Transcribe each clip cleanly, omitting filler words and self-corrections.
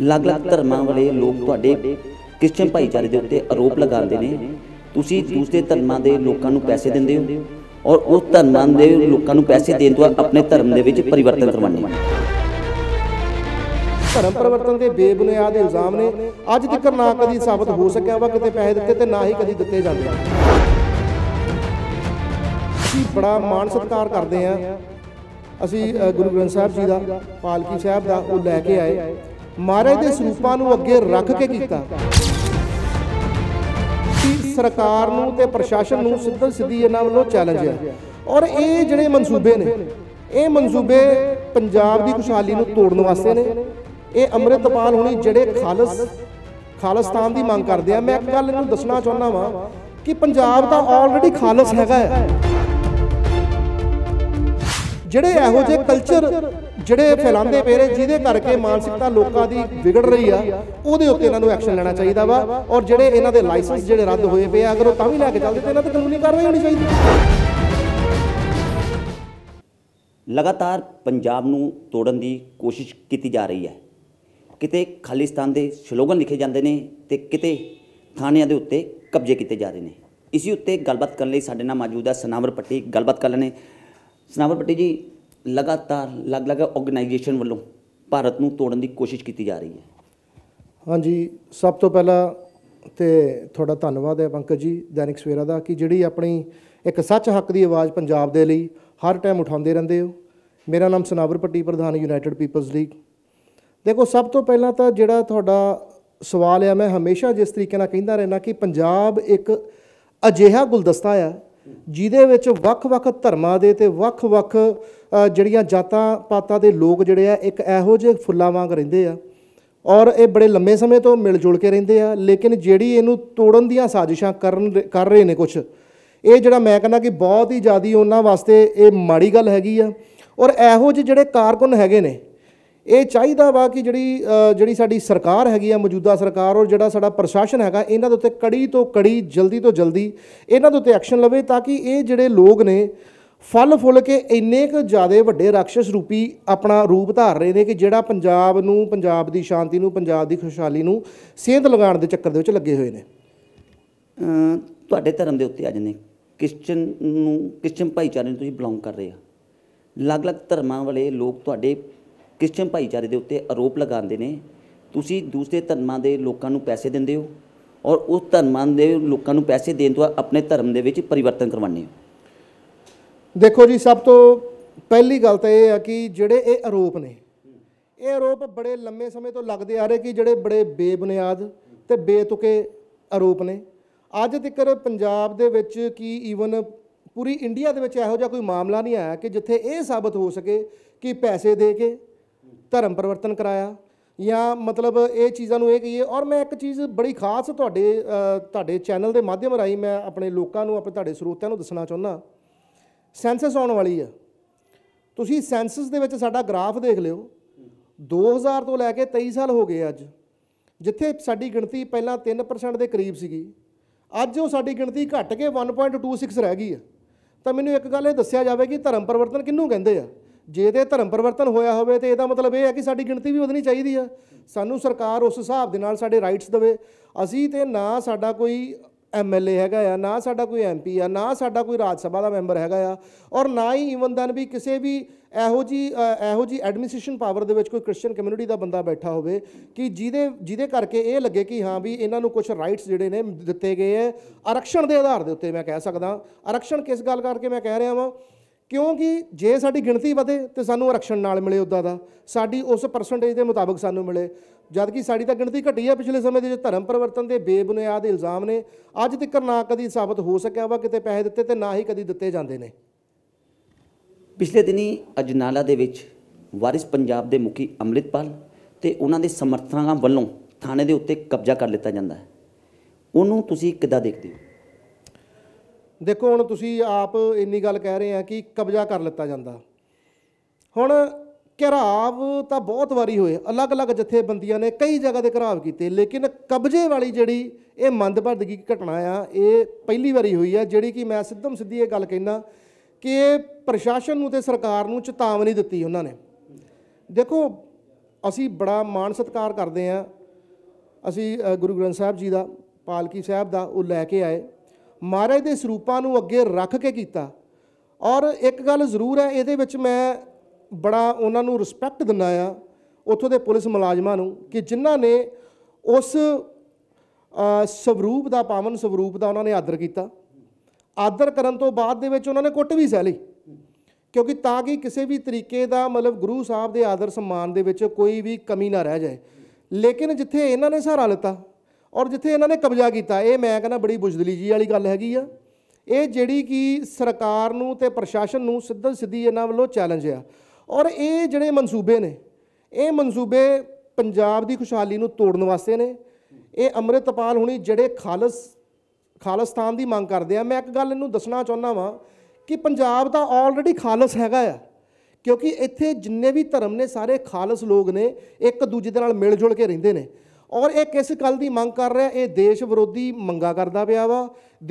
अलग अलग धर्मां वाले लोग तुहाडे क्रिश्चन भाईचारे दे उत्ते आरोप लगांदे ने तुसीं दूसरे धर्मां दे लोकां नूं पैसे दिंदे हो और उस धर्मां दे लोकां नूं पैसे देण तों अपने धर्म दे विच परिवर्तन करवाउणे। धर्म परिवर्तन के बेबुनियाद इल्जाम ने अज तक ना कभी साबित हो सकिया वा किते पैसे दित्ते ते ना ही कभी दित्ते जांदे। बड़ा मान सत्कार करते हैं असी गुरु ग्रंथ साहब जी का पालकी साहब का वो लैके आए महाराज के सरूपां नूं अगे रख के किया। सरकार नूं ते प्रशासन नूं सिद्धा सीधी इन्हां वल्लों चैलेंज है और ये जिहड़े मनसूबे ने ये मनसूबे पंजाब की खुशहाली नूं तोड़न वास्ते ने। ये अमृतपाल हुणी जिहड़े खालिस्तान की मंग करते हैं। मैं एक गल इन्हां नूं दसना चाहुंदा वां कि पंजाब दा ऑलरेडी खालस हैगा है। ਜਿਹੜੇ ਇਹੋ ਜਿਹੇ ਕਲਚਰ ਜਿਹੜੇ ਫੈਲਾਉਂਦੇ ਪਏ ਨੇ ਜਿਹਦੇ ਕਰਕੇ ਮਾਨਸਿਕਤਾ ਲੋਕਾਂ ਦੀ ਵਿਗੜ ਰਹੀ ਆ ਉਹਦੇ ਉੱਤੇ ਇਹਨਾਂ ਨੂੰ ਐਕਸ਼ਨ ਲੈਣਾ ਚਾਹੀਦਾ ਵਾ ਔਰ ਜਿਹੜੇ ਇਹਨਾਂ ਦੇ ਲਾਇਸੈਂਸ ਜਿਹੜੇ ਰੱਦ ਹੋਏ ਪਏ ਆ ਅਗਰ ਉਹ ਤਾਂ ਵੀ ਲੈ ਕੇ ਚੱਲਦੇ ਤੇ ਇਹਨਾਂ ਤੇ ਕਾਨੂੰਨੀ ਕਾਰਵਾਈ ਹੋਣੀ ਚਾਹੀਦੀ ਹੈ। ਲਗਾਤਾਰ ਪੰਜਾਬ ਨੂੰ ਤੋੜਨ ਦੀ ਕੋਸ਼ਿਸ਼ ਕੀਤੀ ਜਾ ਰਹੀ ਹੈ। ਕਿਤੇ ਖਾਲਿਸਤਾਨ ਦੇ ਸ਼ਲੋਗਨ ਲਿਖੇ ਜਾਂਦੇ ਨੇ ਤੇ ਕਿਤੇ ਥਾਣਿਆਂ ਦੇ ਉੱਤੇ ਕਬਜ਼ੇ ਕੀਤੇ ਜਾ ਰਹੇ ਨੇ। ਇਸੇ ਉੱਤੇ ਗੱਲਬਾਤ ਕਰਨ ਲਈ ਸਾਡੇ ਨਾਲ ਮੌਜੂਦ ਹੈ ਸਨਾਵਰ ਭੱਟੀ। ਗੱਲਬਾਤ ਕਰ ਲੈਣੇ। सनावर भट्टी जी, लगातार अलग अलग ऑर्गेनाइजेशन वालों भारत में तोड़न की कोशिश की जा रही है। हाँ जी, सब तो पहला तो थोड़ा धन्यवाद है पंकज जी दैनिक सवेरा का कि जी अपनी एक सच हक की आवाज़ पंजाब के लिए हर टाइम उठाते रहते हो। मेरा नाम सनावर भट्टी, प्रधान यूनाइटेड पीपल्स लीग। देखो, सब तो पहला तो जोड़ा थोड़ा सवाल है, मैं हमेशा जिस तरीके कहता रहना कि पंजाब एक अजिहा गुलदस्ता है जिहदे विच वख-वख धर्मां दे ते वख-वख जिहड़ियां जातां पातां दे लोग जिहड़े आ एक इहो जिहे फुल्लां वांग रहिंदे आ और ये बड़े लंबे समय तो मिल जुल के रहिंदे आ। लेकिन जिहड़ी इहनूं तोड़न दियां साजिशां कर रहे ने कुछ, ये जिहड़ा मैं कहना कि बहुत ही ज़्यादा उन्हां वास्ते ये माड़ी गल हैगी आ। और इहो जिहे जिहड़े कारकुन हैगे ने ये चाहिदा वा कि जिहड़ी साडी सरकार हैगी आ मौजूदा सरकार और जिहड़ा साडा प्रशासन हैगा इन्हां दे उत्ते कड़ी तो कड़ी जल्दी तो जल्दी इन्हां दे उत्ते एक्शन लवे तां कि ये जिहड़े लोग ने फल फुल के इन्ने क ज़्यादा वड्डे राक्षस रूपी अपना रूप धार रहे ने कि जिहड़ा पंजाब नूं पंजाब दी शांति नूं पंजाब दी खुशहाली नूं सेंध लगाउण दे चक्कर दे विच लगे होए ने। तुहाडे धर्म दे उत्ते अज ने क्रिश्चन भाईचारे नूं तुसीं बिलोंग कर रहे हो। अलग अलग धर्मां वाले लोग तुहाडे क्रिश्चन भाईचारे के उत्ते आरोप लगाते हैं तुसीं दूसरे धर्मां दे लोकां नूं पैसे दिंदे हो और उस धर्मां दे लोकां नूं पैसे देण तों अपने धर्म दे विच परिवर्तन करवाने हो। देखो जी, सब तो पहली गल तो यह है कि जिहड़े ये आरोप ने ये आरोप बड़े लंबे समय तो लगते आ रहे कि जिहड़े बड़े बेबुनियाद ते बेतुके आरोप ने। अज तक पंजाब दे विच कि ईवन पूरी इंडिया दे विच इहो जिहा कोई मामला नहीं आया कि जिथे ये साबित हो सके कि पैसे दे के धर्म परिवर्तन कराया या मतलब ये चीज़ों को कही। और मैं एक चीज़ बड़ी खास तुहाडे चैनल के माध्यम राही मैं अपने लोगों को अपने स्रोतों को दसना चाहुंदा। सेंसस आने वाली है, तुसीं सेंसस दे विच साडा ग्राफ देख लिओ 2000 तो लैके 23 साल हो गए अज, जिथे साडी गिणती पहला 3% के करीब सीगी अज वो साडी गिणती घट के 1.26 रह गई है। तो मैनूं एक गल ये दस्सिया जावे कि धर्म परिवर्तन किहनूं कहिंदे आ। जे तो धर्म परिवर्तन होया होवे ते इहदा मतलब यह है कि साडी गिणती भी वधनी चाहिदी है। सानू सरकार उस हिसाब दे नाल साडे राइट्स देवे। असी ते ना साडा कोई MLA हैगा या ना साडा कोई MP आ ना साडा कोई राज सभा दा मैंबर हैगा आ और ना ही ईवन दैन भी किसी भी ਇਹੋ ਜੀ ਐਡਮਿਨਿਸਟ੍ਰੇਸ਼ਨ ਪਾਵਰ ਦੇ ਵਿੱਚ ਕੋਈ ਕ੍ਰਿਸਚੀਅਨ ਕਮਿਊਨਿਟੀ ਦਾ ਬੰਦਾ ਬੈਠਾ ਹੋਵੇ ਕਿ ਜਿਹਦੇ ਕਰਕੇ ਇਹ ਲੱਗੇ ਕਿ ਹਾਂ ਵੀ ਇਹਨਾਂ ਨੂੰ ਕੁਝ ਰਾਈਟਸ ਜਿਹੜੇ ਨੇ ਦਿੱਤੇ ਗਏ ਹੈ ਆਰਕਸ਼ਣ ਦੇ ਆਧਾਰ ਦੇ ਉੱਤੇ। ਮੈਂ ਕਹਿ ਸਕਦਾ ਆਰਕਸ਼ਣ ਕਿਸ ਗੱਲ ਕਰਕੇ ਮੈਂ ਕਹਿ ਰਿਹਾ ਵਾਂ क्योंकि जे साडी गिणती वधे तो सानू आरक्षण नाल मिले उदा दा साडी उस परसेंटेज के मुताबिक सानू मिले, जबकि साडी तां गिणती घटी है। पिछले समय के धर्म परिवर्तन के बेबुनियाद इल्जाम ने अज तक ना कभी साबित हो सकिया वा किते पैसे दित्ते ते ना ही कभी दित्ते जांदे ने। पिछले दिनी अजनाला दे विच वारिस पंजाब के मुखी अमृतपाल ते उन्हां दे समर्थकां वल्लों थाणे दे उत्ते कब्जा कर लिता जांदा है। उहनूं तुसीं किदां देखदे हो? देखो हुण तुसीं आप इन्नी गल कह रहे हैं कि कब्जा कर लिता जाता। हुण घराव तो बहुत वारी होए, अलग अलग जथेबंदियां ने कई जगह के घराव किए, लेकिन कब्जे वाली जिहड़ी ये मंदभागी घटना आ ये पहली वारी हुई है। जिहड़ी कि मैं सिद्धम सीधी ये गल कहना कि प्रशासन नूं ते सरकार नूं चेतावनी दित्ती उन्होंने। देखो असी बड़ा मान सत्कार करते हैं। असी गुरु ग्रंथ साहब जी का पालकी साहब का वो लैके आए, महाराज के सरूपां नूं अगे रख के किया। और एक गल जरूर है, ये मैं बड़ा उन्होंने रिस्पैक्ट दिना आ उतों के पुलिस मुलाजमान कि जिन्हों ने उस स्वरूप का पावन स्वरूप का उन्होंने आदर किया। आदर करने तो बाद उन्होंने कुट भी सह ली, क्योंकि ताकि किसी भी तरीके का मतलब गुरु साहब के आदर सम्मान के कोई भी कमी ना रह जाए। लेकिन जिथे इन्होंने सहारा लिता और जिथे इन्होंने कब्जा किया, ये मैं कहना बड़ी बुजदली जी वाली गल हैगी आ। ये जिहड़ी कि सरकार नूं ते प्रशासन नूं सीधा सीधी इन्हां वल्लों चैलेंज आ। और ये जिहड़े मनसूबे ने, ये मनसूबे पंजाब की खुशहाली नूं तोड़न वास्ते ने। ये अमृतपाल हुणी जिहड़े खालिस्तान की मांग करते हैं। मैं एक गल इन्हूं दसना चाहुंदा वां कि पंजाब दा ऑलरेडी खालस हैगा आ, क्योंकि इत्थे जिन्ने भी धर्म ने सारे खालस लोग ने, एक दूजे दे नाल मिल जुल के रहिंदे ने। और एक इस गल की मांग कर रहा है, ये देश विरोधी मंगा करता पिया वा।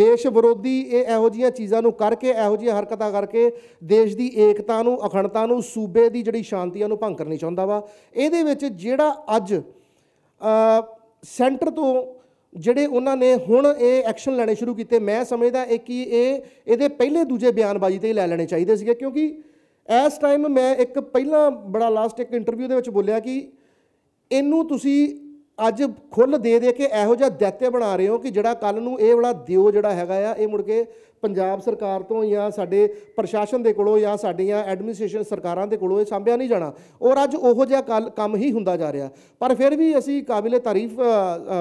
देश विरोधी यहो जी चीज़ों को करके, यहो जी हरकत करके देश की एकता नूं, अखंडता नूं, सूबे की जिहड़ी शांति नूं भंग करनी चाहुंदा वा। इहदे विच जिहड़ा अज सेंटर तो जिहड़े उन्होंने हुण ये एक्शन लेने शुरू किए, मैं समझदा एक कि ये पहले दूजे बयानबाजी ते ही लै लेने चाहिए सीगे। क्योंकि इस टाइम मैं एक पहला बड़ा लास्ट एक इंटरव्यू दे विच बोलिया कि इनूं तुसीं अज खुल दे के इहो जिहा दैत्य बना रहे हो कि जिहड़ा कल नूं इह वाला दिओ जिहड़ा हैगा आ, इह मुड़ के पंजाब सरकार तो या साडे प्रशासन दे कोलों या साडियां एडमिनिस्ट्रेशन सरकारां दे कोलों संभिया नहीं जाना। और अज ओहो जिहा कल काम ही हुंदा जा रहा। पर फिर भी असीं काबिले तारीफ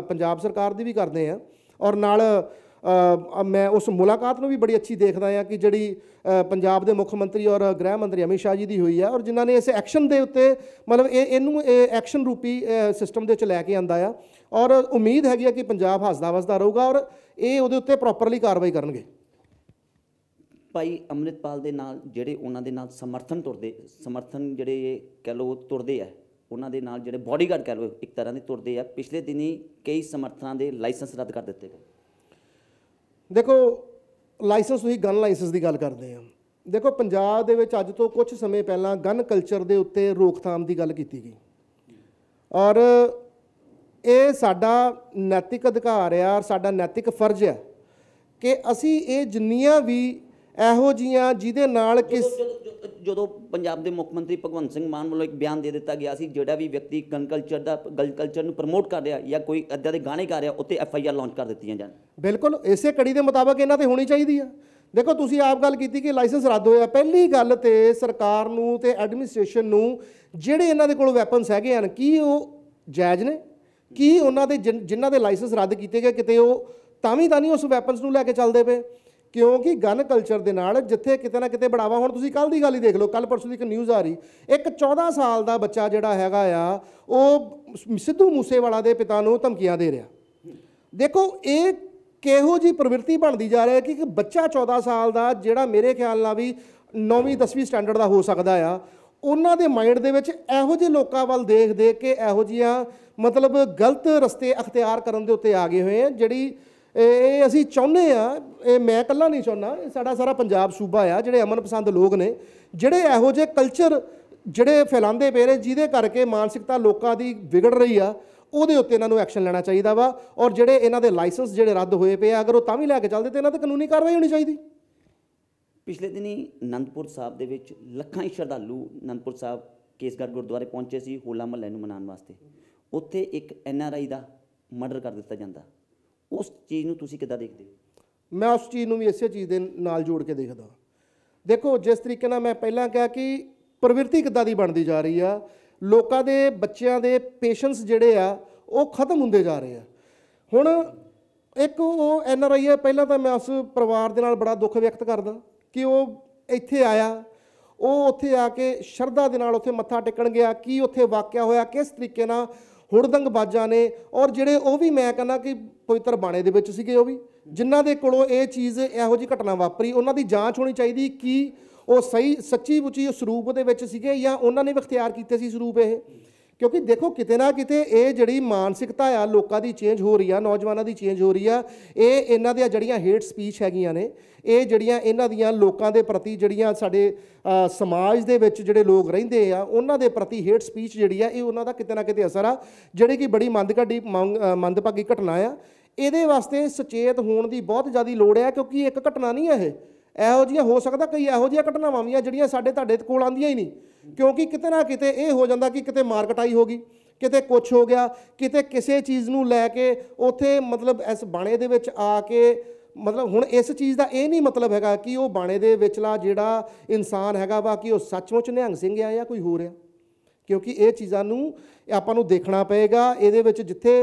पंजाब सरकार दी भी करदे आ। और नाल मैं उस मुलाकात में भी बड़ी अच्छी देखता हाँ कि जिहड़ी पंजाब के मुख्यमंत्री और गृह मंत्री अमित शाह जी की हुई है, और जिन्हों ने इस एक्शन के उत्ते मतलब इनू एक्शन रूपी सिस्टम के लैके आंदा आ। और उम्मीद हैगी कि पंजाब हसदा वसदा रहूगा और ये उहदे उत्ते प्रॉपरली कार्रवाई करनगे। भाई अमृतपाल दे नाल जिहड़े उन्हां दे नाल समर्थन जिहड़े कह लो तुरदे आ, उन्हां दे नाल जिहड़े बॉडीगार्ड कह लो एक तरह के तुरदे आ। पिछले दिन ही कई समर्थनां दे लाइसेंस रद्द कर दित्ते गए। देखो लाइसेंस ही गन लाइसेंस की गल करते हैं। देखो पंजाब दे विच अज तो कुछ समय पहला गन कल्चर के उत्ते रोकथाम की गल की गई। और ये साडा नैतिक अधिकार आ, साडा नैतिक फर्ज है कि असी ये जिन्नियां भी इहो जिहियां जिहदे नाल जो पंजाब के मुख्यमंत्री भगवंत सिंह मान वालों एक बयान दे दिता गया सी, जिहड़ा भी व्यक्ति गन कल्चर नूं प्रमोट कर रहा या कोई इदां दे गाने गा रहा उत्ते FIR लॉन्च कर दित्तियां जाण। बिल्कुल इसे कड़ी के मुताबक इन्हां ते होनी चाहिए है। देखो तुसीं आप गल कीती कि लाइसेंस रद्द होया, पहली गल ते सरकार नूं ते एडमिनिस्ट्रेशन नूं जिहड़े इन्हां दे कोल वैपन्स हैगे हन की ओह जायज़ ने की उन्हां दे जिन्हां दे लाइसेंस रद्द कीते गए किते ओह तां नहीं उस वैपन्स नूं लैके चलदे पे, क्योंकि गन कल्चर के नाल जिथे किते ना किते बढ़ावा। हुण तुसीं कल दी गल ही देख लो, कल परसों की एक न्यूज़ आ रही, एक 14 साल का बच्चा जिहड़ा हैगा आ वो सिद्धू मूसेवाला दे पिता नूं धमकियां दे रहा। देखो ये किहो जी प्रवृत्ति बनती जा रही है कि बच्चा 14 साल का जिहड़ा मेरे ख्याल नाल भी 9वीं 10वीं स्टैंडर्ड का हो सकता आ, उन्हां दे माइंड दे विच इहो जिहे लोकां वल देख देख के इहो जिहियां मतलब गलत रस्ते अख्तियार करन दे उत्ते आ गए होए हैं। जिहड़ी ये असीं चाहुंदे आ, मैं कल्ला नहीं चाहुंदा, साडा सारा पंजाब सूबा आ जिहड़े अमन पसंद लोग ने जिहड़े इहो जिहे कल्चर जिहड़े फैलांदे पे रहे, जिहदे करके मानसिकता लोकां दी विगड़ रही आ, उहदे उत्ते इन्हां नूं एक्शन लेना चाहिदा वा। और जिहड़े इन्हां दे लाइसेंस जिहड़े रद्द होए पे आ, अगर उह तां भी लैके चलदे ते इन्हां ते कानूनी कार्रवाई होनी चाहिदी। पिछले दिनी आनंदपुर साहिब दे विच लखां ही श्रद्धालु आनंदपुर साहिब केसगढ़ गुरुद्वारे पहुंचे सी होला महल्ले नूं मनाउण वास्ते। उत्थे एक NRI दा मर्डर कर दित्ता जांदा, उस चीज़ नूं तुसीं किदां देखदे हो? मैं उस चीज़ नूं भी इसे चीज़ दे नाल जोड़ के देखदा। देखो जिस तरीके नाल मैं पहलां कहा कि प्रवृत्ति किदां दी बनदी जा रही आ, लोकां दे बच्चियां दे पेशेंस जिहड़े आ ओह खत्म हुंदे जा रहे आ। हुण एक ओह NRI है, पहलां तां मैं उस परिवार दे नाल बड़ा दुख व्यक्त करदा कि ओह इत्थे आया, ओह उत्थे आ के शरधा दे नाल उत्थे मत्था टेकण गया, की उत्थे वाकिया होया, किस तरीके नाल हुड़दंगबाजा ने। और जिहड़े ओह भी मैं कहना कि पवित्र बाणे दे विच सीगे, ओह भी जिन्हां दे कोलों ये चीज़ इहो जी घटना वापरी, उन्हां दी जांच होनी चाहिदी कि ओह सही सच्ची मुच्ची उस रूप दे विच सीगे या उन्हां ने भी इख्तियार कीते सी स्वरूप। क्योंकि देखो किते ना किते ये जिहड़ी मानसिकता आ लोगों की चेंज हो रही है, नौजवानों की चेंज हो रही है। ये इन्हां दियां जिहड़ियां हेट स्पीच हैगियां ने, ये जिहड़ियां इन्हां दियां लोकां दे प्रति जिहड़ियां साडे समाज दे विच जिहड़े लोग रहिंदे आ उन्हां दे प्रति हेट स्पीच जिहड़ी आ ये उन्हां दा किते ना किते असर आ, जिहड़ी कि बड़ी मंदभागी घटना आ। इहदे वास्ते सचेत होण दी बहुत ज़्यादा लोड़ है, क्योंकि एक घटना नहीं है ਇਹੋ ਜਿਹੀਆਂ हो सकता कई ਇਹੋ ਜਿਹੀਆਂ घटनावां भी ਜਿਹੜੀਆਂ ਸਾਡੇ ਤੁਹਾਡੇ ਕੋਲ ਆਉਂਦੀਆਂ ਹੀ नहीं, क्योंकि ਕਿਤੇ ਨਾ ਕਿਤੇ ਇਹ हो ਜਾਂਦਾ कि ਕਿਤੇ ਮਾਰਕਟਾਈ ਹੋ ਗਈ, ਕਿਤੇ कुछ हो गया, ਕਿਤੇ ਕਿਸੇ ਚੀਜ਼ ਨੂੰ ਲੈ ਕੇ ਉੱਥੇ मतलब ਇਸ ਬਾਣੇ ਦੇ ਵਿੱਚ ਆ ਕੇ मतलब ਹੁਣ ਇਸ ਚੀਜ਼ ਦਾ ਇਹ ਨਹੀਂ मतलब ਹੈਗਾ कि ਉਹ ਬਾਣੇ ਦੇ ਵਿਚਲਾ ਜਿਹੜਾ ਇਨਸਾਨ ਹੈਗਾ ਵਾ ਕਿ ਉਹ ਸੱਚਮੁੱਚ ਨਿਹੰਗ ਸਿੰਘ ਆ ਜਾਂ ਕੋਈ ਹੋਰ ਆ, क्योंकि ਇਹ ਚੀਜ਼ਾਂ ਨੂੰ ਆਪਾਂ ਨੂੰ ਦੇਖਣਾ ਪਏਗਾ। ਇਹਦੇ ਵਿੱਚ ਜਿੱਥੇ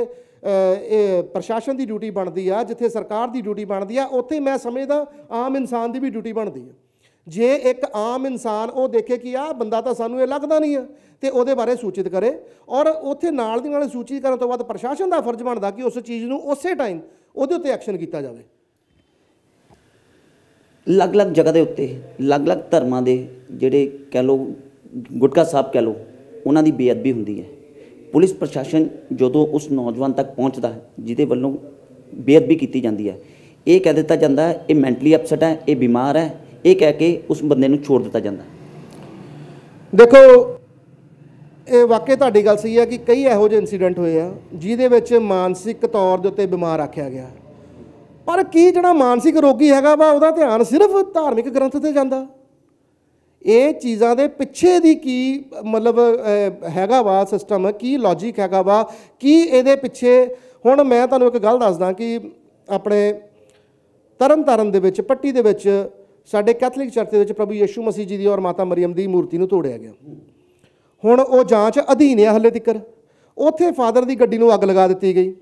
प्रशासन की ड्यूटी बनती है, जिथे सरकार की ड्यूटी बनती है, उत्थे मैं समझदा आम इंसान की भी ड्यूटी बनती है। जे एक आम इंसान वो देखे कि आ बंदा तो सानू ये लगता नहीं है तो वो बारे सूचित करे, और उत्थे नाल दी नाल सूचित करन तो बाद प्रशासन का फर्ज बनता कि उस चीज़ नूं उस टाइम उहदे उत्ते एक्शन किया जाए। अलग अलग जगह के उत्ते अलग अलग धर्मां दे जिहड़े कह लो गुटखा साहब कह लो उन्हां दी बेअदबी हुंदी है। पुलिस प्रशासन जो तो उस नौजवान तक पहुँचता है जिदे वालों बेअदबी की जाती है, ये कह दिता जाता है ये मैंटली अपसैट है, ये बीमार है, ये कह के उस बंदे नूं छोड़ दिता जाता है। देखो ये वाकई तुहाडी गल सही है कि कई इहो जिहे इंसीडेंट होए हैं जिहदे विच मानसिक तौर दे उत्ते बीमार आखिया गया, पर की जिहड़ा मानसिक रोगी हैगा वा उहदा ध्यान सिर्फ धार्मिक ग्रंथ ते जांदा। ये चीज़ों के पिछे की मतलब हैगा वा सिस्टम, की लॉजिक हैगा वा कि ये पिछे। हुण मैं तुहानूं एक गल दसदा कि अपने तरनतारन दे विच पट्टी दे विच साडे कैथलिक चर्च दे विच प्रभु यीशू मसीह जी की और माता मरीम की मूर्ति नूं तोड़िया गया। हुण वो जांच अधीन है हले तिकर, उत्थे फादर की गड्डी नूं अग लगा दित्ती गई।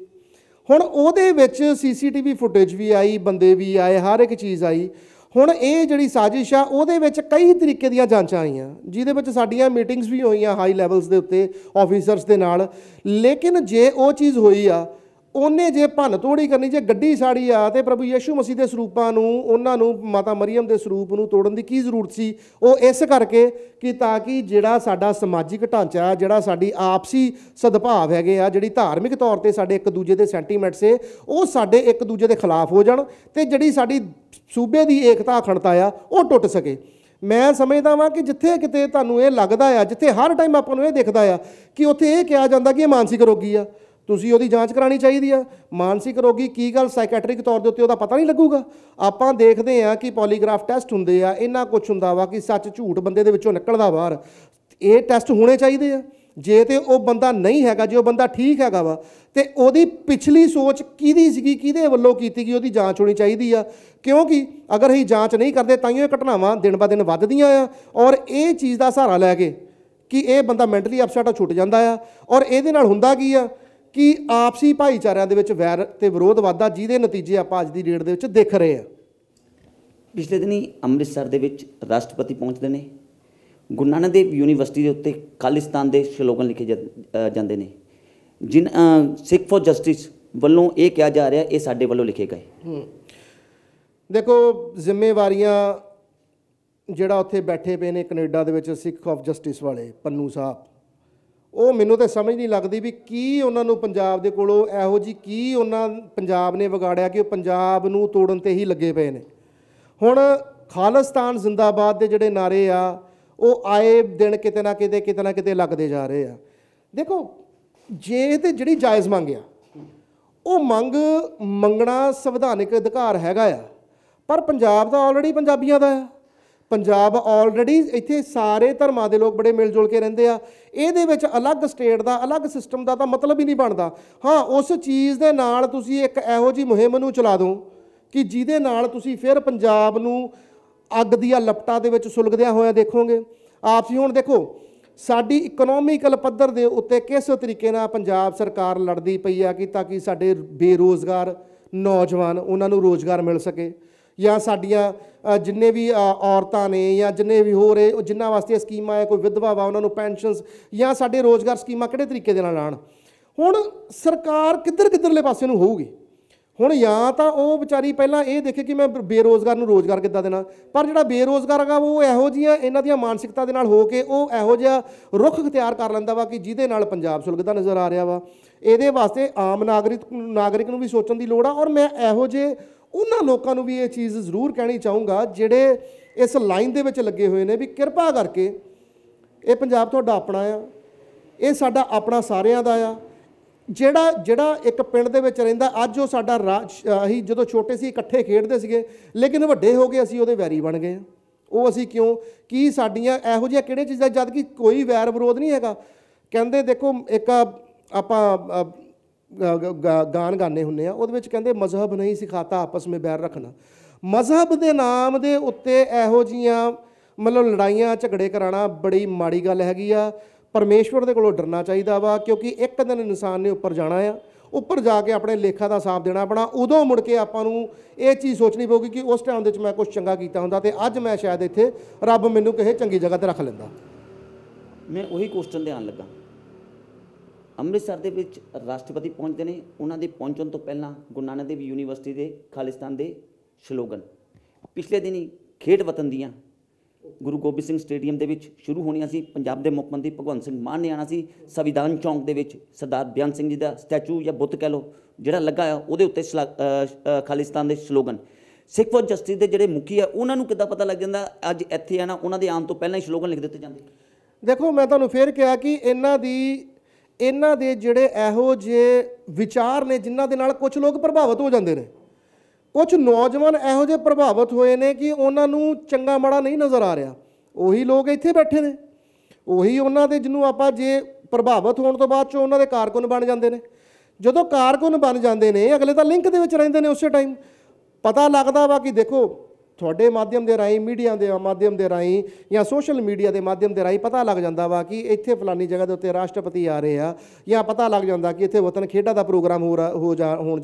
हुण उहदे विच सीसीटीवी फुटेज भी आई, बंदे भी आए, हर एक चीज़ आई। हुण ये जिहड़ी साजिश आ उहदे विच कई तरीके दीयां जांचां आईयां, जिहदे विच साडीयां मीटिंग्स भी होईयां हाई लैवल्स दे उत्ते ऑफिसर्स दे नाल। लेकिन जे वो चीज़ होई आ उन्हें जे भन्न तोड़ी करनी, जे गड्डी साड़ी आ ते प्रभु यीशु मसीह दे सरूपां नूं उन्हां नूं माता मरीम दे सरूप नूं तोड़न दी की जरूरत सी? वह इस करके कि ताकि जिहड़ा साडा समाजिक ढांचा, जिहड़ा साडी आपसी सद्भाव हैगे आ, जिहड़ी धार्मिक तौर ते साडे एक दूजे दे सेंटीमेंट्स है वो साडे एक दूजे दे खिलाफ हो जाण ते जिहड़ी साडी सूबे की एकता अखंडता आ वो टुट सके। मैं समझदा वा कि जिथे किते तुहानूं ये लगदा आ, जिथे हर टाइम आपां नूं ये दिखदा आ कि उत्थे ये कहा जाता कि मानसिक रोगी आ, तुसीं उहदी जांच करानी चाहिदी आ। मानसिक रोगी की गल साइकैट्रिक तौर दे उत्ते उहदा पता नहीं लगूगा। आपां देखदे आ कि पॉलीग्राफ टेस्ट हुंदे आ, इन्ना कुछ हुंदा वा कि सच झूठ बंदे दे विचों निकलदा बाहर। ये टेस्ट होने चाहिदे आ, जे तो वह बंदा नहीं हैगा, जो बंदा ठीक हैगा वा तो वो पिछली सोच किहदी सीगी, किहदे वल्लों कीती गई, उसकी जांच होनी चाहिए आ। क्योंकि अगर असीं जांच नहीं करते तां ये घटनावां दिन ब दिन वधदियां आ, और ये चीज़ का सहारा लैके कि यह बंदा मैंटली अपसैट छुट जाता है। और ये हुंदा की आ कि आपसी भाईचारिਆਂ दे विच वैर ते विरोध वधदा, जिहदे नतीजे आपां अज दी डेट दे विच दिख रहे हैं। पिछले दिन ही अमृतसर दे विच राष्ट्रपति पहुंचदे ने, गुरु नानक देव यूनीवर्सिटी के उत्ते खालिस्तान के स्लोगन लिखे जाते हैं, जिन सिख फॉर जस्टिस वालों ये कहा जा रहा है ये साडे वालों लिखे गए। देखो जिम्मेवारियां जिहड़ा उत्थे बैठे पे ने कनेडा दे विच सिख ऑफ जस्टिस वाले पन्नू साहब, वो मैनूं तो समझ नहीं लगती भी की उन्हां नूं पंजाब दे कोलों इहो जी की उन्हां पंजाब ने विगाड़िया कि पंजाब नूं तोड़न ते ही लगे पे ने। हुण खालिस्तान जिंदाबाद दे जिहड़े नारे आ ਉਹ आए दिन किते ना किते लगते जा रहे हैं। देखो जे तो जिहड़ी जायज़ मंग आ वो मंगना संविधानिक अधिकार हैगा आ, पर पंजाब दा ऑलरेडी पंजाबियां दा है। पंजाब ऑलरेडी इत्थे सारे धर्मां दे लोग बड़े मिल जुल के रहिंदे आ, इहदे विच अलग स्टेट दा अलग सिस्टम दा तां मतलब ही नहीं बनदा। हाँ उस चीज़ दे नाल तुसीं एक इहो जी मुहिम नूं चला दो कि जिहदे नाल तुसीं फिर पंजाब नूं अग दिया लपटा दे विच सुलगदिया होया देखोगे। आपसी हुण देखो साडी इकोनॉमिकल पद्धर दे उत्ते किस तरीके नाल पंजाब सरकार लड़दी पई आ कि ताकि साडे बेरोज़गार नौजवान उन्हां नूं रोज़गार मिल सके, या साडियां जिन्ने भी औरतां ने या जिन्ने भी हो रहे जिन्हां वास्ते स्कीमां कोई विधवा वा उन्हां नूं पेंशनस या साडे रोज़गार स्कीमां किहड़े तरीके दे नाल लाण। हुण सरकार किधरले पासे नूं होऊगी। ਹੁਣ ਜਾਂ ਤਾਂ ਉਹ ਵਿਚਾਰੀ ਪਹਿਲਾਂ ਇਹ ਦੇਖੇ ਕਿ ਮੈਂ ਬੇਰੋਜ਼ਗਾਰ ਨੂੰ ਰੋਜ਼ਗਾਰ ਕਿੱਦਾਂ ਦੇਣਾ, ਪਰ ਜਿਹੜਾ ਬੇਰੋਜ਼ਗਾਰ ਹੈਗਾ ਉਹ ਇਹੋ ਜਿਹੀਆਂ ਇਹਨਾਂ ਦੀਆਂ ਮਾਨਸਿਕਤਾ ਦੇ ਨਾਲ ਹੋ ਕੇ ਉਹ ਇਹੋ ਜਿਹਾ ਰੁੱਖ ਅਖਤਿਆਰ ਕਰ ਲੈਂਦਾ ਵਾ ਕਿ ਜਿਹਦੇ ਨਾਲ ਪੰਜਾਬ ਸੁਲਗਦਾ ਨਜ਼ਰ ਆ ਰਿਹਾ ਵਾ। ਇਹਦੇ ਵਾਸਤੇ ਆਮ ਨਾਗਰਿਕ ਨੂੰ ਵੀ ਸੋਚਣ ਦੀ ਲੋੜ ਆ। ਔਰ ਮੈਂ ਇਹੋ ਜਿਹੇ ਉਹਨਾਂ ਲੋਕਾਂ ਨੂੰ ਵੀ ਇਹ ਚੀਜ਼ ਜ਼ਰੂਰ ਕਹਿਣੀ ਚਾਹੂੰਗਾ ਜਿਹੜੇ ਇਸ ਲਾਈਨ ਦੇ ਵਿੱਚ ਲੱਗੇ ਹੋਏ ਨੇ ਵੀ ਕਿਰਪਾ ਕਰਕੇ ਇਹ ਪੰਜਾਬ ਤੁਹਾਡਾ ਆਪਣਾ ਆ, ਇਹ ਸਾਡਾ ਆਪਣਾ ਸਾਰਿਆਂ ਦਾ ਆ। ਜਿਹੜਾ ਜਿਹੜਾ ਇੱਕ ਪਿੰਡ ਦੇ ਵਿੱਚ ਰਹਿੰਦਾ ਅੱਜ ਉਹ ਸਾਡਾ ਅਸੀਂ ਜਦੋਂ ਛੋਟੇ ਸੀ ਇਕੱਠੇ ਖੇਡਦੇ ਸੀਗੇ, ਲੇਕਿਨ ਵੱਡੇ ਹੋ ਕੇ ਅਸੀਂ ਉਹਦੇ ਵੈਰੀ ਬਣ ਗਏ। ਉਹ ਅਸੀਂ ਕਿਉਂ? ਕੀ ਸਾਡੀਆਂ ਇਹੋ ਜਿਹੀਆਂ ਕਿਹੜੇ ਚੀਜ਼ਾਂ, ਜਦ ਕਿ ਕੋਈ ਵੈਰ ਵਿਰੋਧ ਨਹੀਂ ਹੈਗਾ। ਕਹਿੰਦੇ ਦੇਖੋ ਇੱਕ ਆਪਾਂ ਗਾਣ ਗਾਉਂਦੇ ਹੁੰਦੇ ਆ, ਉਹਦੇ ਵਿੱਚ ਕਹਿੰਦੇ ਮਜ਼ਹਬ ਨਹੀਂ ਸਿਖਾਤਾ ਆਪਸ ਵਿੱਚ ਵੈਰ ਰੱਖਣਾ। ਮਜ਼ਹਬ ਦੇ ਨਾਮ ਦੇ ਉੱਤੇ ਇਹੋ ਜਿਹੀਆਂ ਮਤਲਬ ਲੜਾਈਆਂ ਝਗੜੇ ਕਰਾਉਣਾ ਬੜੀ ਮਾੜੀ ਗੱਲ ਹੈਗੀ ਆ। परमेश्वर के कोलों डरना चाहिए वा, क्योंकि एक दिन इंसान ने उपर जाना है, उपर जाके अपने लेखा का साफ देना अपना। उदों मुड़ के आपां ये चीज़ सोचनी पेगी कि उस टाइम मैं कुछ चंगा किया होंदा ते अज मैं शायद इत्थे रब मैनू किसी चंगी जगह पर रख लैंदा। मैं उही क्वेश्चन ते आउण लगा। अमृतसर दे विच राष्ट्रपति पहुंचदे ने, उन्हां दे पहुंचण तो पहलां गुरु नानक देव यूनीवर्सिटी दे खालिस्तान दे स्लोगन पिछले दिन ही खेड वतन दीआं गुरु गोबिंद सिंह स्टेडियम के शुरू होनिया सी। पंजाब के मुख्य मंत्री भगवंत सिंह मान ने आना सी। संविधान चौंक के सरदार बयान सिंह जी का स्टैचू या बुत कह लो जो लगा है वो उत्ते खालिस्तान के स्लोगन। सिख फॉर जस्टिस के जोड़े मुखी है उन्होंने किदा पता लग जाता अज इतें आना, उन्होंने आने तो पहले ही स्लोगन लिख दिते जाते। देखो मैं तुम्हें फिर कहा कि इन्होंने जोड़े इहो जे विचार ने जिन्होंने कुछ लोग प्रभावित हो जाते हैं, कुछ नौजवान इहो जे प्रभावित होए ने कि उन्होंने चंगा माड़ा नहीं नज़र आ रहा। उही लोग इत्थे बैठे ने, उही उन्होंने जिन्हों आप जे प्रभावित होने तो बाद उन्होंने कारकुन बन जाते हैं। जो कारकुन बन जाते हैं अगले तो लिंक के रेंदे ने, उस टाइम पता लगता वा कि देखो थोड़े माध्यम के राही, मीडिया के माध्यम के राही या सोशल मीडिया के माध्यम के राही पता लग जाता वा कि इत्थे फलानी जगह के उत्ते राष्ट्रपति आ रहे हैं, या पता लग जाता कि इत्थे वतन खेडा का प्रोग्राम हो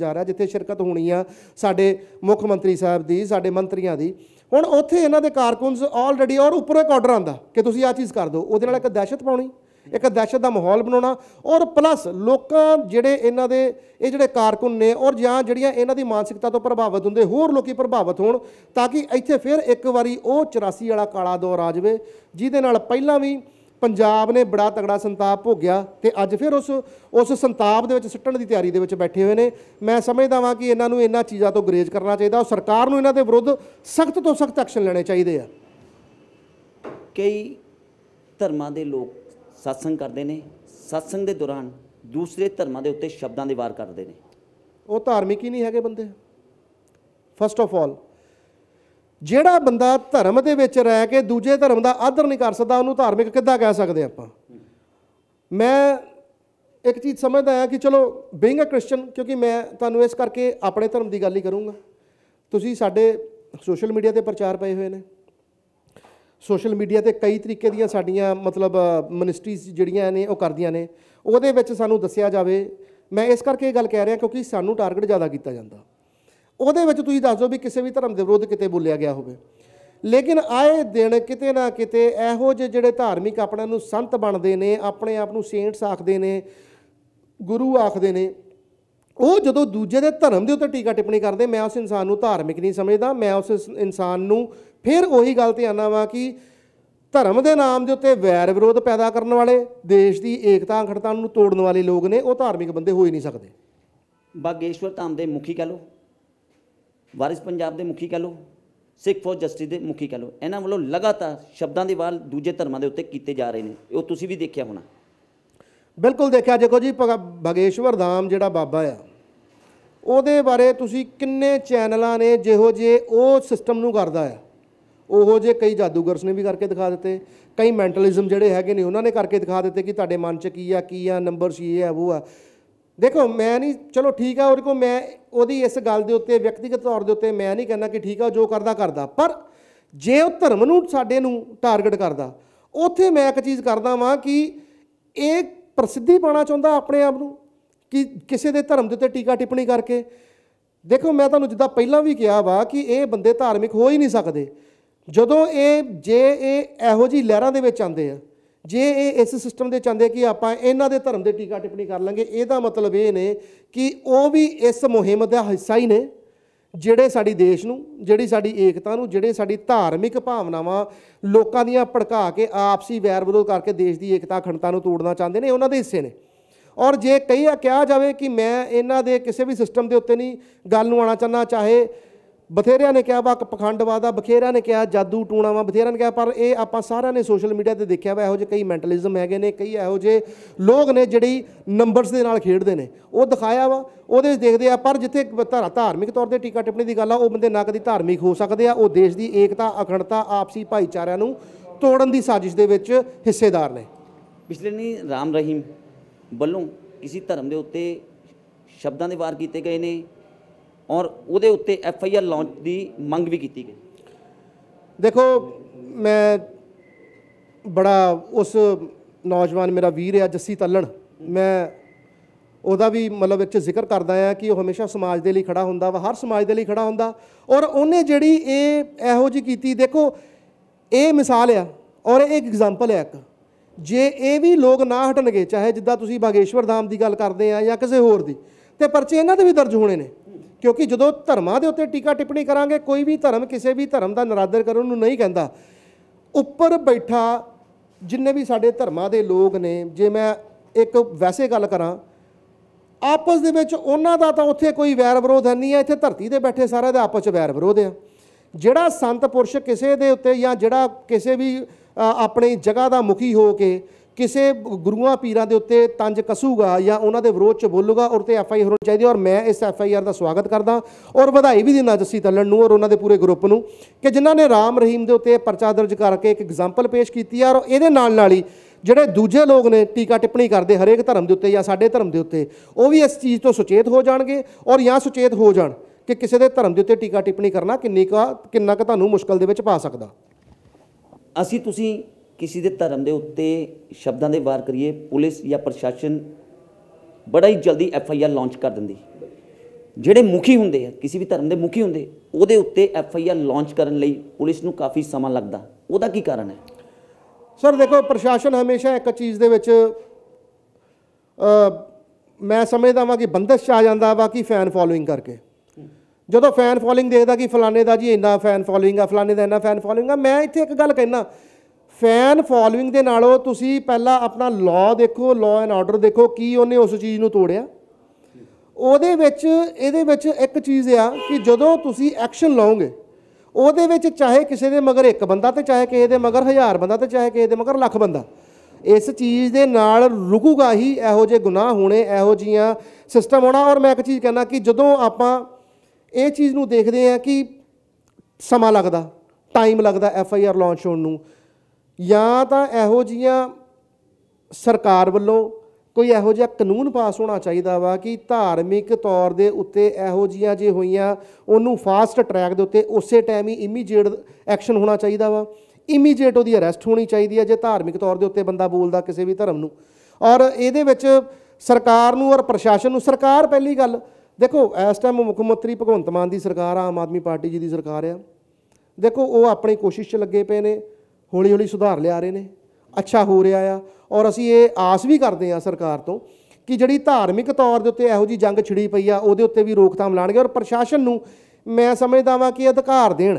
जा रहा जिथे शिरकत होनी आ साडे मुख्य मंत्री साहब की, साडे मंत्रियों की। हुण उत्थे इन्हां दे कारकुनस ऑलरेडी और उपरों एक ऑर्डर आंदा कि तुसीं आ चीज़ कर दो, उहदे नाल एक दहशत पाउणी, एक दहशत का माहौल बनाना। और प्लस लोग जोड़े इन्हों के ये जोड़े कारकुन ने और या जड़िया इन्हों की मानसिकता तो प्रभावित होंगे होर लोग प्रभावित हो, ताकि इत्थे फिर एक बारी वो 84 वाला काला दौर आ जाए जिहदे नाल पहलां भी पंजाब ने बड़ा तगड़ा संताप भोगिया ते अज फिर उस संताप दे विच सट्टण दी तैयारी दे विच बैठे हुए ने। मैं समझदा वां कि इन्हां नूं इन्हां चीज़ां तो गुरेज करना चाहिए और सरकार नूं इन्हां दे विरुद्ध सख्त तो सख्त एक्शन लेने चाहिए आ। कई धर्मां दे लोग सत्संग करते हैं, सत्संग के दौरान दूसरे धर्मों के उत्ते शब्दों के वार करते हैं। वो धार्मिक ही नहीं है बंदे। फस्ट ऑफ ऑल जोड़ा बंदा धर्म के रह के दूजे धर्म का आदर नहीं कर सकता, उन्होंने धार्मिक किद्दां कह सकते आपां। मैं एक चीज़ समझदा है कि चलो बीइंग अ क्रिश्चन, क्योंकि मैं तुहानूं इस करके अपने धर्म की गल ही करूँगा। तुसीं साडे सोशल मीडिया पर प्रचार पाए हुए हैं, सोशल मीडिया ते कई तरीके दियां साडियां मतलब मिनिस्ट्रीज जिहड़ियां ने वो करदियां ने, उहदे विच सानूं दस्सिया जावे। मैं इस करके गल कह रहा क्योंकि सानूं टारगेट ज़्यादा किया जाता। उहदे विच तुसीं दस दो भी किसी भी धर्म के विरोध किते बोलिया गया होवे, लेकिन आए दिन किते ना किते इहो जे जिहड़े धार्मिक अपने नूं संत बनदे ने, अपने आप नूं सेंट्स आखदे ने, गुरु आखदे ने, ਉਹ ਜਦੋਂ ਦੂਜੇ ਦੇ ਧਰਮ ਦੇ ਉੱਤੇ ਟੀਕਾ ਟਿੱਪਣੀ ਕਰਦੇ, ਮੈਂ ਉਸ ਇਨਸਾਨ ਨੂੰ ਧਾਰਮਿਕ ਨਹੀਂ ਸਮਝਦਾ। ਮੈਂ ਉਸ ਇਨਸਾਨ ਨੂੰ ਫਿਰ ਉਹੀ ਗੱਲ ਤੇ ਆਉਂਦਾ ਵਾਂ ਕਿ ਧਰਮ ਦੇ ਨਾਮ ਦੇ ਉੱਤੇ ਵੈਰ ਵਿਰੋਧ ਪੈਦਾ ਕਰਨ ਵਾਲੇ, ਦੇਸ਼ ਦੀ ਏਕਤਾ ਅਖੰਡਤਾ ਨੂੰ ਤੋੜਨ ਵਾਲੇ ਲੋਕ ਨੇ, ਉਹ ਧਾਰਮਿਕ ਬੰਦੇ ਹੋ ਹੀ ਨਹੀਂ ਸਕਦੇ। ਬਾਗੇਸ਼ਵਰ ਧਾਮ ਦੇ ਮੁਖੀ ਕਹਿ ਲਓ, ਵਾਰਿਸ ਪੰਜਾਬ ਦੇ ਮੁਖੀ ਕਹਿ ਲਓ, ਸਿੱਖ ਫੋਰ ਜਸਟਿਸ ਦੇ ਮੁਖੀ ਕਹਿ ਲਓ, ਇਹਨਾਂ ਵੱਲੋਂ ਲਗਾਤਾਰ ਸ਼ਬਦਾਂ ਦੇ ਵਾਰ ਦੂਜੇ ਧਰਮਾਂ ਦੇ ਉੱਤੇ ਕੀਤੇ ਜਾ ਰਹੇ ਨੇ। ਉਹ ਤੁਸੀਂ ਵੀ ਦੇਖਿਆ ਹੋਣਾ। बिल्कुल देखा। देखो जी बागेश्वर धाम जिहड़ा बाबा आ, उहदे बारे तुसीं किन्ने चैनलों ने जिहो जे वो सिस्टम नूं करदा आ, उहो जे कई जादूगर्स ने भी करके दिखा दिते, कई मैंटलिज्म जिहड़े हैगे ने उन्होंने करके दिखा दिते कि तुहाडे मन च की आ नंबर सी ये है वो आ। देखो मैं नहीं, चलो ठीक है, और को मैं ओहदी इस गल दे उत्ते व्यक्तिगत तौर दे उत्ते मैं नहीं कहना कि ठीक है जो करदा करदा, पर जे वो धर्म नूं साडे नूं टारगेट करदा, उत्थे मैं एक चीज़ करदा वां कि इह प्रसिद्धि पाना चाहता अपने आप को कि किसी के धर्म के उत्ते टीका टिप्पणी करके। देखो मैं तुहानूं जिद्दां पहलां भी कहा वा कि ये बंदे धार्मिक हो ही नहीं सकते। जदों ये जे ये इहो जी लहरां दे विच आंदे आ जे ये इस सिस्टम के चाहते कि आप इन्हों के धर्म के टीका टिप्पणी कर लेंगे, यदा मतलब ये ने कि वह भी इस मुहिम का हिस्सा ही ने जिहड़े साडी देश नूं, जिहड़ी साडी एकता नूं, जिहड़े साडी धार्मिक भावनावां लोकां दीआं भड़का के आपसी वैर विरोध करके देश की एकता अखंडता नूं तोड़ना चाहते हैं, उन्होंने हिस्से ने। और जे कई कहा जाए कि मैं इन्हां दे किसी भी सिस्टम के उत्ते नहीं गल नूं आना चाहना, चाहे बथेरिया ने कहा वा पखंडवाद, बथेरिया ने कहा जादू टूणा वा, बथेरिया ने कहा, पर यह आप सारे ने सोशल मीडिया से देखा वा, यहोजे कई मैंटलिजम है ने, कई यहोजे लोग ने जिहड़ी नंबरस के नाल खेडते हैं, वो दिखाया वा, वो देखते हैं। पर जिथे धार्मिक तौर पर टीका टिप्पणी की गल आ, वो बंदे ना कभी धार्मिक हो सकते हैं, वो देश की एकता अखंडता आपसी भाईचारे नूं तोड़न की साजिश के विच हिस्सेदार ने। पिछले नहीं राम रहीम वलों किसी धर्म के उत्ते शब्दों के वार किए गए हैं और उहदे उत्ते FIR लॉन्च की मंग भी की गई। देखो, मैं बड़ा उस नौजवान मेरा वीर है जस्सी तल्लण, मैं उहदा भी मतलब जिक्र करदा आ कि वह हमेशा समाज के लिए खड़ा होंदा वा, हर समाज के लिए खड़ा होंदा, और उन्हें जिहड़ी इहो जी की, देखो ये मिसाल आ और एक एग्जाम्पल है। एक जे ये भी लोग ना हटणगे, चाहे जिद्दां तुसीं बागेश्वर धाम की गल करदे आ जां किसी होर दी, ते परचे इन्हां दे भी दर्ज होणे ने, क्योंकि जो धर्मों के उत्ते टीका टिप्पणी करांगे, कोई भी धर्म किसी भी धर्म का निरादर करने को नहीं कहता। उपर बैठा जिन्ने भी साडे धर्मां दे लोग ने, जे मैं एक वैसे गल करा, आपस दे विच उन्हां दा तां उत्थे कोई वैर विरोध है नहीं है, इत्थे धरती ते बैठे सारे दे आपस च वैर विरोध है। जिहड़ा संत पुरुष किसी दे उत्ते जां जिहड़ा किसी भी अपनी जगह का मुखी हो के किसी गुरुआं पीरां दे उत्ते तंज कसूगा या उन्हां दे विरोध च बोलूगा, और ते FIR होनी चाहिए। और मैं इस FIR का स्वागत करदा और वधाई भी दिना जस्सी तल्लण नूं और उन्हां दे पूरे ग्रुप नूं कि जिन्हां ने राम रहीम दे उत्ते परचा दर्ज करके एक एग्जाम्पल पेश कीती है। और इहदे नाल ही जिहड़े दूजे लोग ने टीका टिप्पणी करते हरेक धर्म के उत्ते या साडे धर्म के उत्ते, वो भी इस चीज़ तो सुचेत हो जाणगे और या सुचेत हो जाण कि किसी के धर्म के उत्ते टीका टिप्पणी करना किन्ना क तुहानूं मुश्किल दे विच पा सकदा। असीं तुसीं किसी के धर्म के उत्ते शब्दों के वार करिए, पुलिस या प्रशासन बड़ा ही जल्दी FIR लॉन्च कर देंदी। जिहड़े मुखी हुंदे हैं, किसी भी धर्म के मुखी हुंदे, उहदे उत्ते FIR लॉन्च करने लई पुलिस नूं काफ़ी समा लगदा, उहदा की कारण है? सर देखो, प्रशासन हमेशा एक चीज़ दे विच मैं समझदा वां कि बंदश आ जांदा वा कि फैन फॉलोइंग करके। जो फैन फॉलोइंग देखदा कि फलाने का जी इन्ना फैन फॉलोइंग आ, फलाने का इन्ना फैन फॉलोइंग आ, मैं इत्थे एक गल कहना, फैन फॉलोइंग के नालों तुसीं पहला अपना लॉ देखो, लॉ एंड ऑर्डर देखो कि उन्हें उस चीज़ को तोड़िया। उहदे विच इहदे विच एक चीज़ आ कि जदों तुसीं एक्शन लाओगे, उहदे विच चाहे किसी के मगर एक बंदा तो चाहे किसी के मगर 1000 बंदा तो चाहे किसी के मगर लाख बंदा, इस चीज़ के नाल रुकूगा ही इहो जे गुनाह होने, इहो जिहियां सिस्टम होना। और मैं एक चीज़ कहना कि जदों आपां इह चीज़ नूं देखदे आ कि समा लगदा, टाइम लगदा FIR लॉन्च होण नूं, या तो इहो जिहियां सरकार वल्लों कोई इहो जिहा कानून पास होना चाहिए वा कि धार्मिक तौर के उत्ते इहो जिहियां जे होइयां उन्हूं फास्ट ट्रैक के उत्ते उस टाइम ही इमीजिएट एक्शन होना चाहिए वा, इमीजिएट उहदी अरैसट होनी चाहिए है जे धार्मिक तौर के उत्ते बंदा बोलदा किसी भी धर्म नूं। और इहदे विच सरकार नूं और प्रशासन नूं, सरकार पहली गल देखो, इस टाइम मुख मंत्री भगवंत मान की सरकार आ, आम आदमी पार्टी जी की सरकार आ, देखो वो अपनी कोशिश च लगे पे ने, हौली हौली सुधार लिया रहे हैं, अच्छा हो रहा है। और असी ये आस भी करते हैं सरकार तो कि जिहड़ी धार्मिक तौर के उत्ते इहो जी जंग छिड़ी पई आ, उहदे उत्ते भी रोकथाम लाणगे। और प्रशासन नूं मैं समझदा वां कि अधिकार देण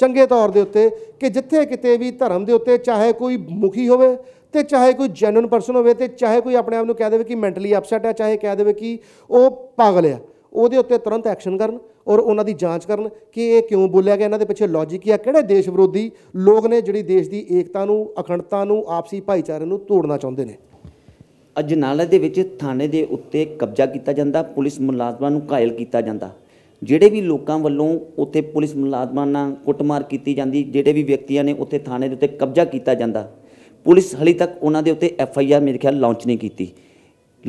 चंगे तौर के उत्ते कि जिथे किते भी धर्म के उत्ते चाहे कोई मुखी होवे ते चाहे कोई जैनुइन परसन होवे ते चाहे कोई अपने आप नूं कह देवे कि मैंटली अपसैट है, चाहे कह देवे कि वो पागल है, उहदे उत्ते तुरंत एक्शन करन और उन्हां दी जांच करन कि ये क्यों बोलिया गया, इन्हां दे पिछे लॉजिक क्या, किहड़े देश विरोधी लोग ने जिहड़ी देश दी एकता नूं अखंडता नूं आपसी भाईचारे नूं तोड़ना चाहुंदे ने। अजनाला दे विच थाणे दे उत्ते कब्जा कीता जांदा, पुलिस मुलाजमां नूं घायल कीता जांदा, जिहड़े भी लोकां वल्लों उत्थे पुलिस मुलाजमां नाल कुटमार कीती जांदी, जिहड़े भी व्यक्तियां ने उत्थे थाणे दे उत्ते कब्जा कीता जांदा, पुलिस हली तक उन्हां दे उत्ते FIR मेरे ख्याल लॉन्च नहीं कीती।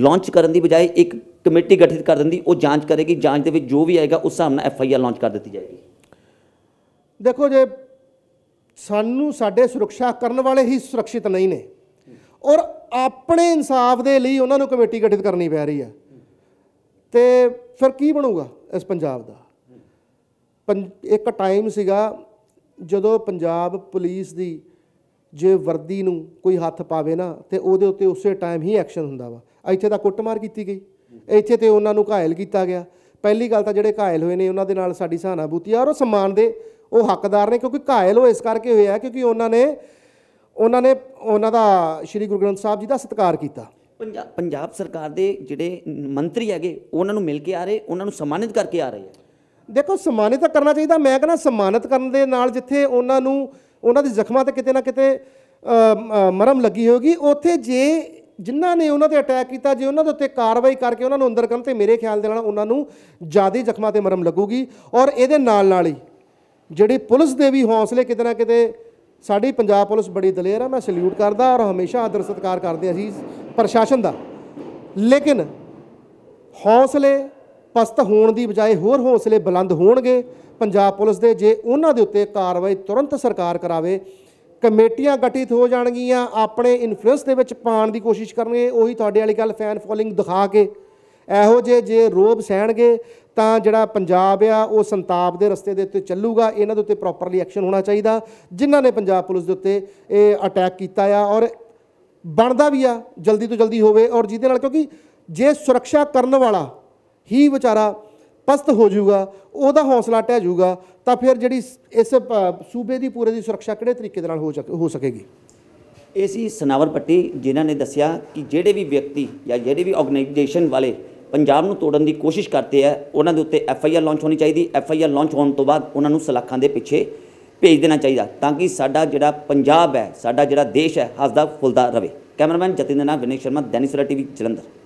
लॉन्च करन दी बजाय एक कमेटी गठित कर दी, वो जांच करेगी, जांच के जो भी आएगा उस हिसाब नाल FIR लॉन्च कर दी जाएगी। देखो जे सानू साडे सुरक्षा करने वाले ही सुरक्षित नहीं ने और अपने इंसाफ के लिए उन्होंने कमेटी गठित करनी पै रही है, तो फिर की बनूगा इस पंजाब का। एक टाइम सीगा जदों पंजाब पुलिस की जे वर्दी नूं कोई हथ पावे ना तो उहदे उत्ते उसे टाइम ही एक्शन हुंदा वा। इत्थे तां कुटमार कीती गई, इत्थे ते उन्हां नूं घायल कीता गया। पहली गल तां जिहड़े घायल होए ने उन्हां दे नाल साडी सहानुभूति और समान दे वो हकदार ने, क्योंकि घायल हो इस करके होया क्योंकि उन्होंने उन्होंने श्री गुरु ग्रंथ साहब जी का सत्कार किया। पंजाब सरकार दे जिहड़े मंत्री है उन्होंने मिल के आ रहे, उन्होंने सम्मानित करके आ रहे हैं। देखो सम्मानित तो करना चाहिए, मैं कहना सम्मानित करने दे नाल जिथे उन्होंने जख्मां ते किते ना किते मरम लगी होगी, उत्थे जे जिन्हों ने उन्होंने अटैक किया जे उन्होंने उत्ते कार्रवाई करके उन्होंने अंदर करन ते मेरे ख्याल दे नाल उन्होंने ज़्यादा जख्मां ते मरम लगूगी। और इहदे नाल ही जिहड़ी पुलिस दे भी हौसले किते ना किते, साड़ी पंजाब पुलिस बड़ी दलेर है, मैं सल्यूट करदा और हमेशा आदर सत्कार करते हैं असीं प्रशासन का। लेकिन हौसले पस्त होने की बजाय होर हौसले बुलंद होणगे पंजाब पुलिस दे जे उन्हां दे उत्ते कार्रवाई तुरंत सरकार करावे। कमेटियां गठित हो जाणगियां, अपने इन्फ्लुएंस दे विच पाउण दी कोशिश करनगे। उही तुहाडे वाली गल फैन फॉलोइंग दिखा के इहो जे रोब सहणगे तो जिहड़ा पंजाब आ वो संताप के रस्ते के उत्ते चलूगा। इन्हां दे उत्ते प्रॉपरली एक्शन होना चाहिए जिन्हां ने पंजाब पुलिस के उत्ते इह अटैक किया आ, और बनता भी आ जल्दी तो जल्दी होवे, और जिहदे नाल क्योंकि जे सुरक्षा करन वाला ही विचारा पस्त हो जाऊगा, उहदा हौसला ढह जाऊगा, तो फिर जिहड़ी इस सूबे की पूरे की सुरक्षा किहड़े तरीके दे नाल हो सकेगी। इसी सनावर भट्टी जिन्हां ने दस्सिया कि जिहड़े भी व्यक्ति या जिहड़े भी ऑर्गेनाइजेशन वाले पंजाब नूं तोड़न की कोशिश करते हैं उन्होंने उत्ते FIR लॉन्च होनी चाहिए। FIR लॉन्च होने तो बाद उन्होंने सलाखां दे पिछे भेज देना चाहिए ताकि साडा जिहड़ा पंजाब है, साडा जिहड़ा देश है हसदा फुलदा रहे। कैमरामैन जतेंद्र नाल विनय शर्मा, DainikSaveraTV, जलंधर।